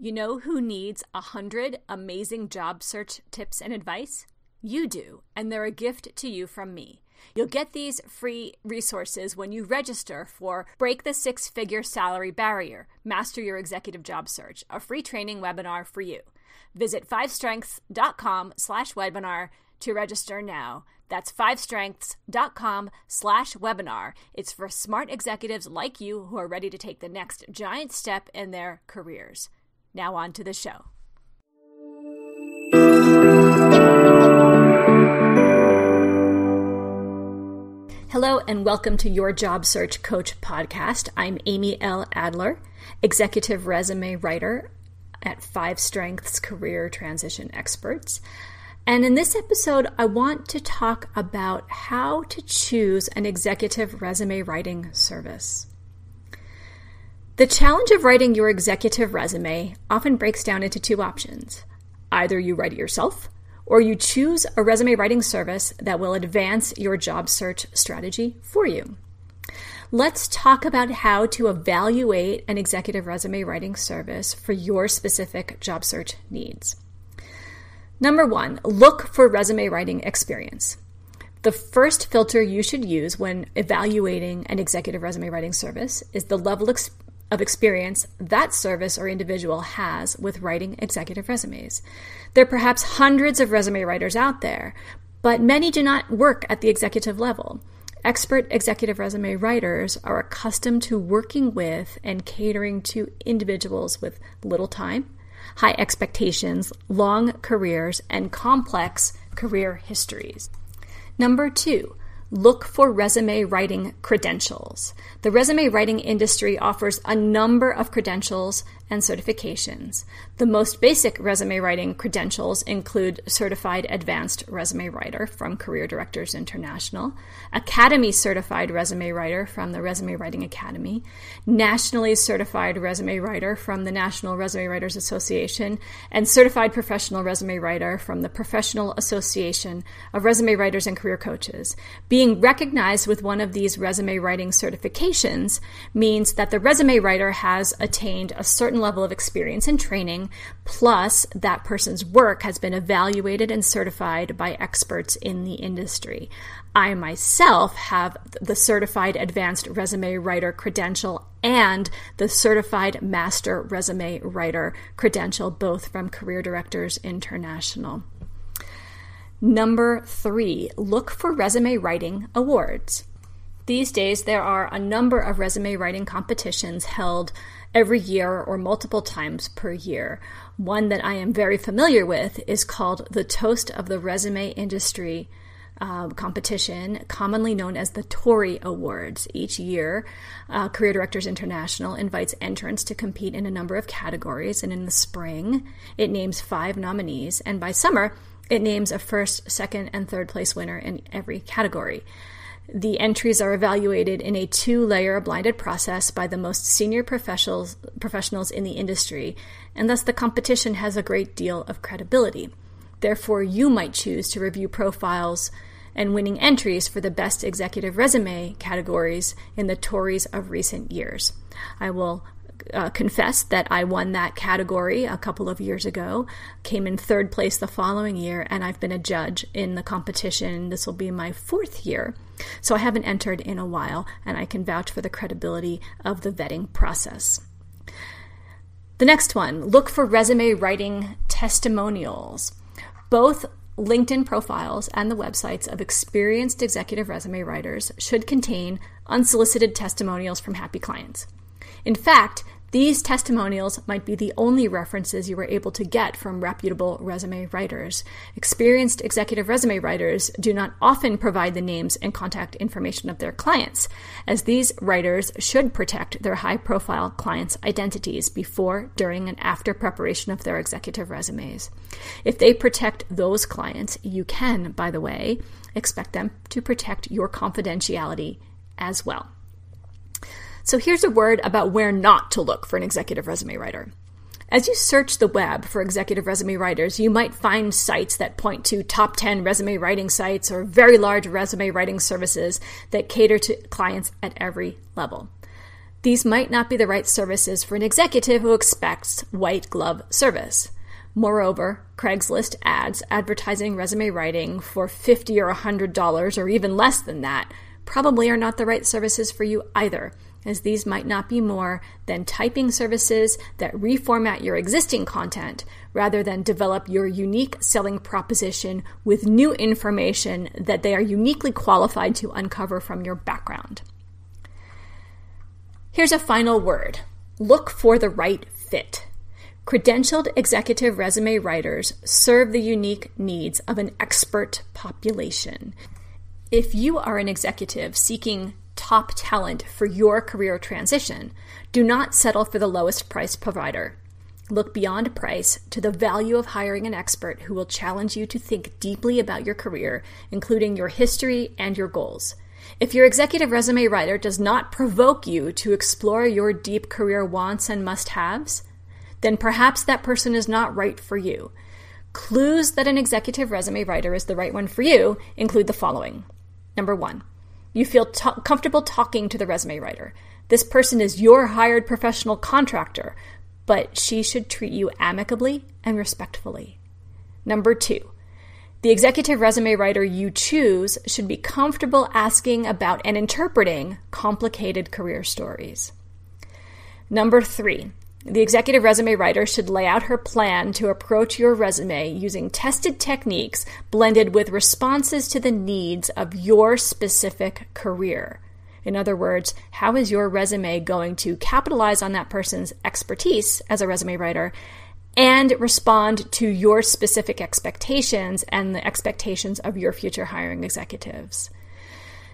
You know who needs 100 amazing job search tips and advice? You do, and they're a gift to you from me. You'll get these free resources when you register for Break the Six-Figure Salary Barrier, Master Your Executive Job Search, a free training webinar for you. Visit fivestrengths.com/webinar to register now. That's fivestrengths.com/webinar. It's for smart executives like you who are ready to take the next giant step in their careers. Now on to the show. Hello and welcome to Your Job Search Coach podcast. I'm Amy L. Adler, Executive Resume Writer at Five Strengths Career Transition Experts. And in this episode, I want to talk about how to choose an executive resume writing service. The challenge of writing your executive resume often breaks down into two options. Either you write it yourself, or you choose a resume writing service that will advance your job search strategy for you. Let's talk about how to evaluate an executive resume writing service for your specific job search needs. Number one, look for resume writing experience. The first filter you should use when evaluating an executive resume writing service is the level of experience that service or individual has with writing executive resumes. There are perhaps hundreds of resume writers out there, but many do not work at the executive level. Expert executive resume writers are accustomed to working with and catering to individuals with little time, high expectations, long careers, and complex career histories. Number two, look for resume writing credentials. The resume writing industry offers a number of credentials and certifications. The most basic resume writing credentials include Certified Advanced Resume Writer from Career Directors International, Academy Certified Resume Writer from the Resume Writing Academy, Nationally Certified Resume Writer from the National Resume Writers Association, and Certified Professional Resume Writer from the Professional Association of Resume Writers and Career Coaches. Being recognized with one of these resume writing certifications means that the resume writer has attained a certain level of experience and training, plus that person's work has been evaluated and certified by experts in the industry. I myself have the Certified Advanced Resume Writer credential and the Certified Master Resume Writer credential, both from Career Directors International. Number three, look for resume writing awards. These days, there are a number of resume writing competitions held every year or multiple times per year. One that I am very familiar with is called the Toast of the Resume Industry competition, commonly known as the Tory Awards. Each year, Career Directors International invites entrants to compete in a number of categories, and in the spring, it names 5 nominees, and by summer, it names a first, second, and third place winner in every category. The entries are evaluated in a 2-layer blinded process by the most senior professionals in the industry, and thus the competition has a great deal of credibility. Therefore, you might choose to review profiles and winning entries for the best executive resume categories in the Tories of recent years. I will confess that I won that category a couple of years ago, came in third place the following year, and I've been a judge in the competition. This will be my 4th year, so I haven't entered in a while, and I can vouch for the credibility of the vetting process. The next one, look for resume writing testimonials. Both LinkedIn profiles and the websites of experienced executive resume writers should contain unsolicited testimonials from happy clients. In fact, these testimonials might be the only references you were able to get from reputable resume writers. Experienced executive resume writers do not often provide the names and contact information of their clients, as these writers should protect their high-profile clients' identities before, during, and after preparation of their executive resumes. If they protect those clients, you can, by the way, expect them to protect your confidentiality as well. So here's a word about where not to look for an executive resume writer. As you search the web for executive resume writers, you might find sites that point to top 10 resume writing sites or very large resume writing services that cater to clients at every level. These might not be the right services for an executive who expects white glove service. Moreover, Craigslist ads advertising resume writing for $50 or $100 or even less than that probably are not the right services for you either, as these might not be more than typing services that reformat your existing content rather than develop your unique selling proposition with new information that they are uniquely qualified to uncover from your background. Here's a final word. Look for the right fit. Credentialed executive resume writers serve the unique needs of an expert population. If you are an executive seeking top talent for your career transition, do not settle for the lowest price provider. Look beyond price to the value of hiring an expert who will challenge you to think deeply about your career, including your history and your goals. If your executive resume writer does not provoke you to explore your deep career wants and must-haves, then perhaps that person is not right for you. Clues that an executive resume writer is the right one for you include the following. Number one, you feel comfortable talking to the resume writer. This person is your hired professional contractor, but she should treat you amicably and respectfully. Number two, the executive resume writer you choose should be comfortable asking about and interpreting complicated career stories. Number three, the executive resume writer should lay out her plan to approach your resume using tested techniques blended with responses to the needs of your specific career. In other words, how is your resume going to capitalize on that person's expertise as a resume writer and respond to your specific expectations and the expectations of your future hiring executives?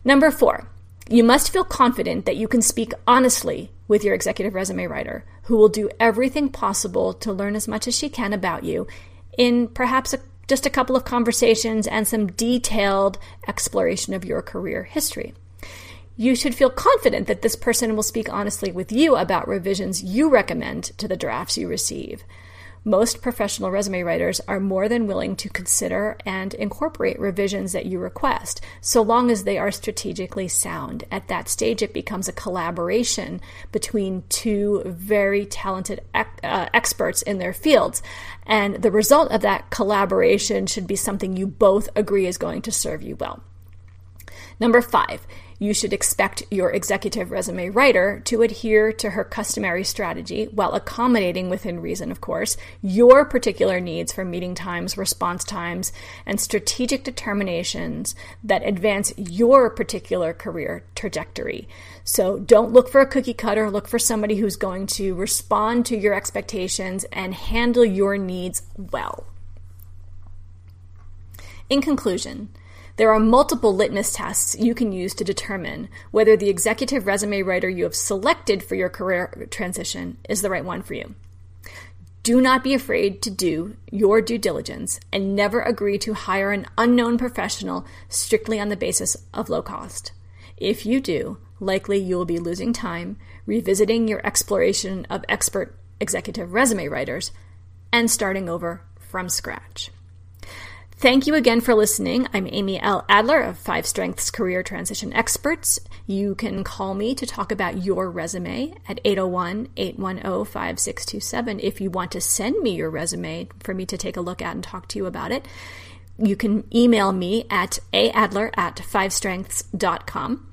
Number four, you must feel confident that you can speak honestly with your executive resume writer, who will do everything possible to learn as much as she can about you in perhaps just a couple of conversations and some detailed exploration of your career history. You should feel confident that this person will speak honestly with you about revisions you recommend to the drafts you receive. Most professional resume writers are more than willing to consider and incorporate revisions that you request, so long as they are strategically sound. At that stage, it becomes a collaboration between two very talented experts in their fields, and the result of that collaboration should be something you both agree is going to serve you well. Number five, you should expect your executive resume writer to adhere to her customary strategy while accommodating, within reason, of course, your particular needs for meeting times, response times, and strategic determinations that advance your particular career trajectory. So don't look for a cookie cutter. Look for somebody who's going to respond to your expectations and handle your needs well. In conclusion, there are multiple litmus tests you can use to determine whether the executive resume writer you have selected for your career transition is the right one for you. Do not be afraid to do your due diligence and never agree to hire an unknown professional strictly on the basis of low cost. If you do, likely you will be losing time revisiting your exploration of expert executive resume writers and starting over from scratch. Thank you again for listening. I'm Amy L. Adler of Five Strengths Career Transition Experts. You can call me to talk about your resume at 801-810-5627 if you want to send me your resume for me to take a look at and talk to you about it. You can email me at aadler@fivestrengths.com.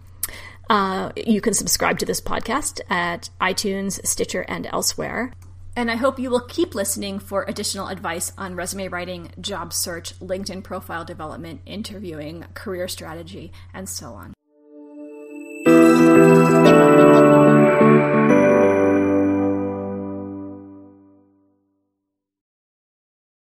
You can subscribe to this podcast at iTunes, Stitcher, and elsewhere. And I hope you will keep listening for additional advice on resume writing, job search, LinkedIn profile development, interviewing, career strategy, and so on.